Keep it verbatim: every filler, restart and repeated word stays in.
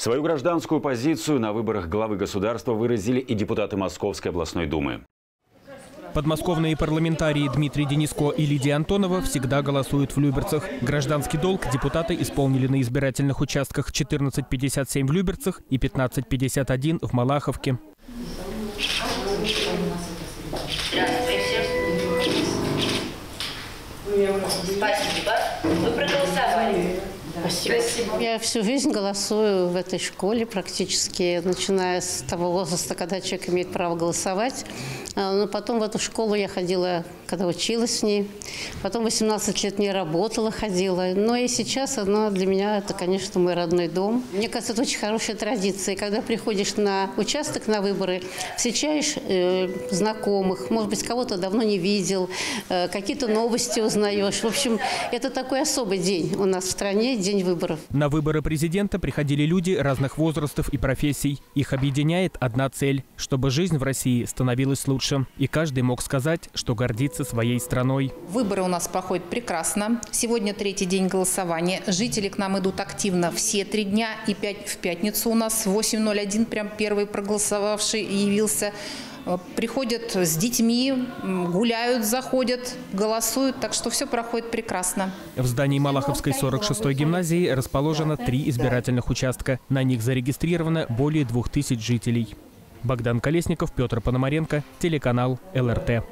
Свою гражданскую позицию на выборах главы государства выразили и депутаты Московской областной думы. Подмосковные парламентарии Дмитрий Дениско и Лидия Антонова всегда голосуют в Люберцах. Гражданский долг депутаты исполнили на избирательных участках четырнадцать пятьдесят семь в Люберцах и пятнадцать пятьдесят один в Малаховке. Спасибо. Вы проголосовали. Спасибо. Спасибо. Я всю жизнь голосую в этой школе практически, начиная с того возраста, когда человек имеет право голосовать. Но потом в эту школу я ходила, когда училась в ней. Потом восемнадцать лет не работала, ходила. Но и сейчас она для меня, это, конечно, мой родной дом. Мне кажется, это очень хорошая традиция. Когда приходишь на участок на выборы, встречаешь э, знакомых, может быть, кого-то давно не видел, э, какие-то новости узнаешь. В общем, это такой особый день у нас в стране, день выборов. На выборы президента приходили люди разных возрастов и профессий. Их объединяет одна цель – чтобы жизнь в России становилась лучше. И каждый мог сказать, что гордится своей страной. Выборы у нас проходят прекрасно. Сегодня третий день голосования. Жители к нам идут активно все три дня. И в пятницу у нас в восемь ноль один прям первый проголосовавший явился. Приходят с детьми, гуляют, заходят, голосуют. Так что все проходит прекрасно. В здании Малаховской сорок шестой гимназии расположено три избирательных участка. На них зарегистрировано более двух тысяч жителей. Богдан Колесников, Пётр Пономаренко, телеканал ЛРТ.